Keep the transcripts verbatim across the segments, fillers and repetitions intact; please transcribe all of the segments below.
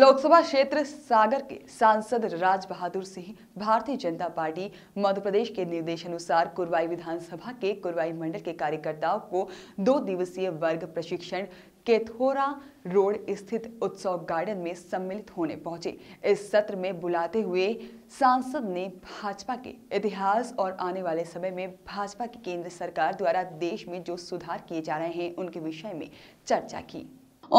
लोकसभा क्षेत्र सागर के सांसद राज बहादुर सिंह भारतीय जनता पार्टी मध्य प्रदेश के निर्देशानुसार कुरवाई विधानसभा के कुरवाई मंडल के कार्यकर्ताओं को दो दिवसीय वर्ग प्रशिक्षण केथोरा रोड स्थित उत्सव गार्डन में सम्मिलित होने पहुंचे। इस सत्र में बुलाते हुए सांसद ने भाजपा के इतिहास और आने वाले समय में भाजपा की केंद्र सरकार द्वारा देश में जो सुधार किए जा रहे हैं उनके विषय में चर्चा की।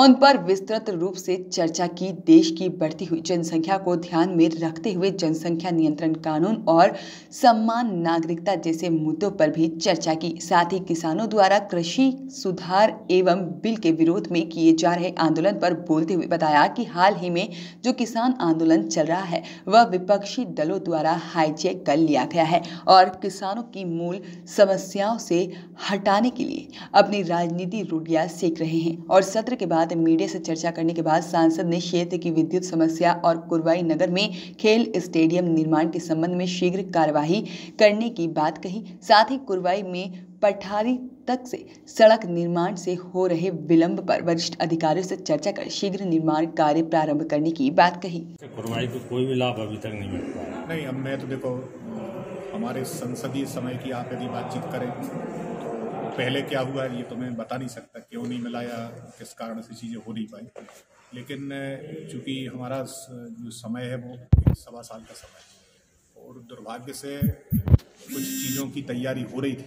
उन पर विस्तृत रूप से चर्चा की। देश की बढ़ती हुई जनसंख्या को ध्यान में रखते हुए जनसंख्या नियंत्रण कानून और सम्मान नागरिकता जैसे मुद्दों पर भी चर्चा की। साथ ही किसानों द्वारा कृषि सुधार एवं बिल के विरोध में किए जा रहे आंदोलन पर बोलते हुए बताया कि हाल ही में जो किसान आंदोलन चल रहा है वह विपक्षी दलों द्वारा हाईजैक कर लिया गया है और किसानों की मूल समस्याओं से हटाने के लिए अपनी राजनीति रूढ़ियां सेक रहे हैं। और सत्र के बाद मीडिया से चर्चा करने के बाद सांसद ने क्षेत्र की विद्युत समस्या और कुरवाई नगर में खेल स्टेडियम निर्माण के संबंध में शीघ्र कार्यवाही करने की बात कही। साथ ही कुरवाई में पठारी तक से सड़क निर्माण से हो रहे विलंब पर वरिष्ठ अधिकारियों से चर्चा कर शीघ्र निर्माण कार्य प्रारंभ करने की बात कही। कुरवाई को कोई भी लाभ अभी तक नहीं मिल पाया। नहीं, अब मैं तो देखो हमारे संसदीय समय की आप यदि बातचीत करें पहले क्या हुआ ये तो मैं बता नहीं सकता, क्यों नहीं मिला या किस कारण से चीज़ें हो नहीं पाई, लेकिन चूँकि हमारा जो समय है वो सवा साल का समय है और दुर्भाग्य से कुछ चीज़ों की तैयारी हो रही थी,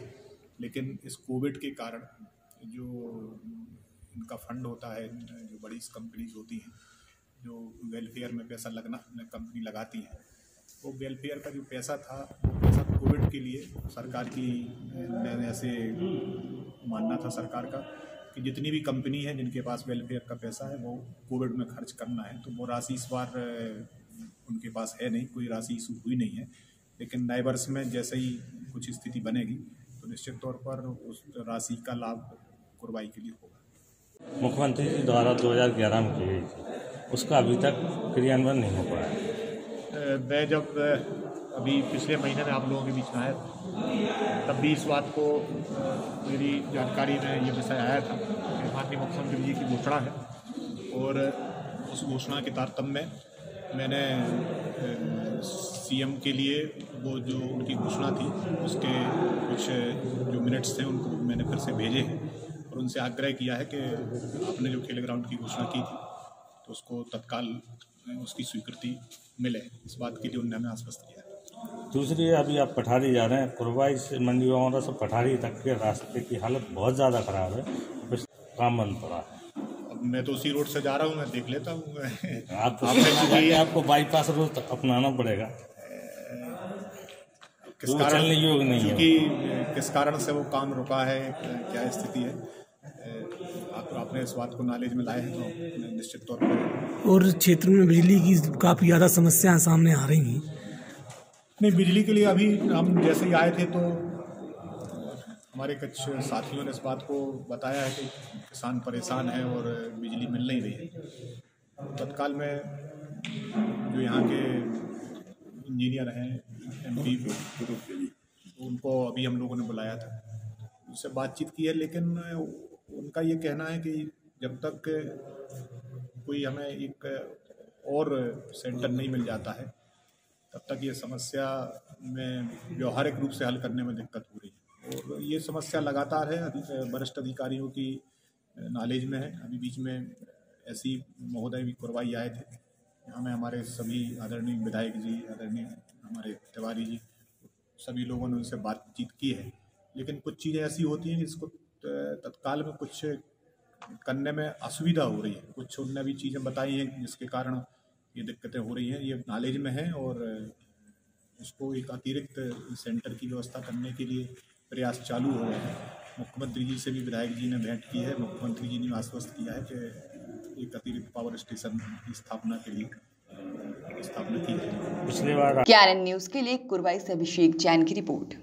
लेकिन इस कोविड के कारण जो इनका फंड होता है, जो बड़ी कंपनीज होती हैं जो वेलफेयर में पैसा लगना कंपनी लगाती है, वो वेलफेयर का जो पैसा था पैसा कोविड के लिए सरकार की, मैंने ऐसे मानना था सरकार का कि जितनी भी कंपनी है जिनके पास वेलफेयर का पैसा है वो कोविड में खर्च करना है, तो वो राशि इस बार उनके पास है नहीं, कोई राशि इशू हुई नहीं है, लेकिन नए वर्ष में जैसे ही कुछ स्थिति बनेगी तो निश्चित तौर पर उस राशि का लाभ कुरवाई के लिए होगा। मुख्यमंत्री जी द्वारा दो हज़ार ग्यारह में की गई थी, उसका अभी तक क्रियान्वयन नहीं हो पाया। मैं जब अभी पिछले महीने में आप लोगों के बीच में आया था तब भी इस बात को मेरी जानकारी में ये विषय आया था कि माननीय मुख्यमंत्री जी की घोषणा है और उस घोषणा के तारतम्य में मैंने सीएम के लिए वो जो उनकी घोषणा थी उसके कुछ जो मिनट्स थे उनको मैंने फिर से भेजे हैं और उनसे आग्रह किया है कि आपने जो खेल ग्राउंड की घोषणा की थी तो उसको तत्काल उसकी स्वीकृति मिले, इस बात के लिए उन्होंने आश्वस्त किया। दूसरी, अभी आप पठारी जा रहे हैं, कुरवाई से मंडीगांवरा से पठारी तक के रास्ते की हालत बहुत ज़्यादा खराब है, काम बंद पड़ा है। अब मैं तो उसी रोड से जा रहा हूँ, मैं देख लेता हूँ। आप आपको बाईपास रोड अपनाना पड़ेगा, किस कारण योग नहीं, क्योंकि किस कारण से वो काम रुका है, क्या स्थिति है, आप आपने इस बात को नॉलेज में लाए हैं तो निश्चित तौर पर। और क्षेत्र में बिजली की काफ़ी ज़्यादा समस्याएं सामने आ रही हैं। नहीं, बिजली के लिए अभी हम जैसे ही आए थे तो हमारे कुछ साथियों ने इस बात को बताया है कि किसान परेशान है और बिजली मिल नहीं रही है। तत्काल में जो यहाँ के इंजीनियर हैं एमपी उनको अभी हम लोगों ने बुलाया था, उससे बातचीत की है, लेकिन उनका ये कहना है कि जब तक कोई हमें एक और सेंटर नहीं मिल जाता है तब तक ये समस्या में व्यवहारिक रूप से हल करने में दिक्कत हो रही है और ये समस्या लगातार है। अभी वरिष्ठ अधिकारियों की नॉलेज में है। अभी बीच में ऐसी महोदय भी कुरवाई आए थे, यहाँ में हमारे सभी आदरणीय विधायक जी, आदरणीय हमारे तिवारी जी, सभी लोगों ने उनसे बातचीत की है, लेकिन कुछ चीज़ें ऐसी होती हैं जिसको तत्काल में कुछ करने में असुविधा हो रही है। कुछ उनने भी चीज़ें बताई हैं जिसके कारण ये दिक्कतें हो रही हैं, ये नॉलेज में है और उसको एक अतिरिक्त सेंटर की व्यवस्था करने के लिए प्रयास चालू हो रहे हैं। मुख्यमंत्री जी से भी विधायक जी ने भेंट की है, मुख्यमंत्री जी ने आश्वस्त किया है कि एक अतिरिक्त पावर स्टेशन की स्थापना के लिए स्थापना की जाए। पिछले बार क्यारन न्यूज़ के लिए कुरवाई से अभिषेक जैन की रिपोर्ट।